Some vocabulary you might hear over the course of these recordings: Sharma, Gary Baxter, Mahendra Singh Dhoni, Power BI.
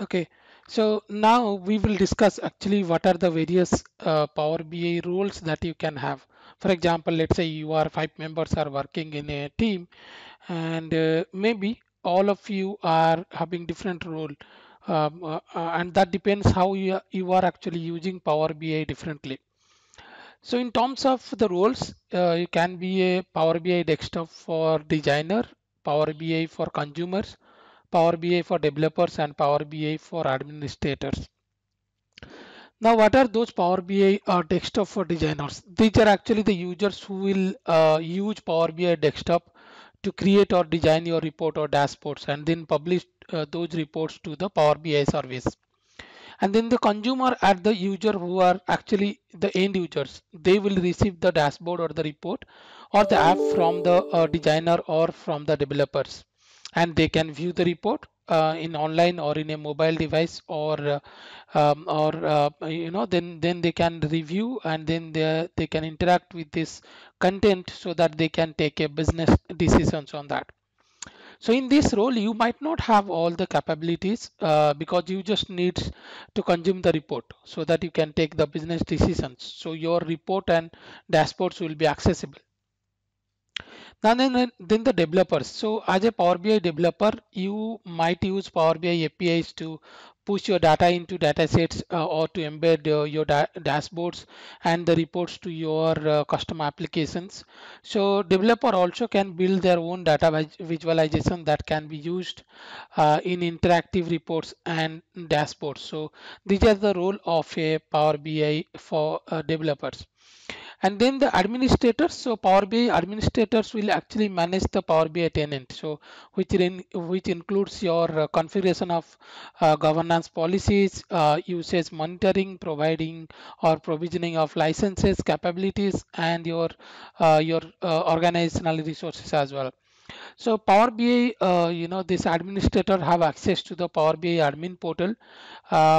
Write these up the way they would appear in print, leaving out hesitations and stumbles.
Okay, so now we will discuss actually what are the various Power BI roles that you can have. For example, let's say you are 5 members are working in a team, and maybe all of you are having different role, and that depends how you are actually using Power BI differently. So in terms of the roles, you can be a Power BI desktop for designer, Power BI for consumers, Power BI for developers, and Power BI for administrators. Now, what are those Power BI desktop for designers? These are actually the users who will use Power BI desktop to create or design your report or dashboards, and then publish those reports to the Power BI service. And then the consumer are the user who are actually the end users. They will receive the dashboard or the report or the app from the designer or from the developers, and they can view the report in online or in a mobile device, or you know, then they can review, and then they can interact with this content so that they can take a business decisions on that. So in this role, you might not have all the capabilities because you just need to consume the report so that you can take the business decisions. So your report and dashboards will be accessible. Now then the developers. So as a Power BI developer, you might use Power BI APIs to push your data into datasets or to embed your dashboards and the reports to your custom applications. So developer also can build their own data visualization that can be used in interactive reports and dashboards. So these are the role of a Power BI for developers. And then the administrators. So Power BI administrators will actually manage the Power BI tenant, so which includes your configuration of governance policies, usage monitoring, providing or provisioning of licenses, capabilities, and your organizational resources as well. So Power BI, this administrator have access to the Power BI admin portal,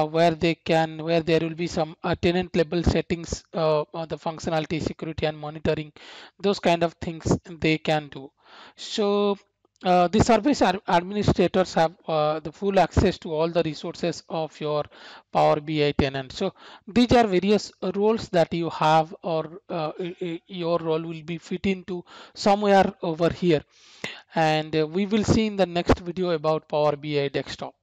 where there will be some tenant level settings, the functionality, security, and monitoring, those kind of things they can do. So the service administrators have the full access to all the resources of your Power BI tenant. So these are various roles that you have, or your role will be fit into somewhere over here. And we will see in the next video about Power BI desktop.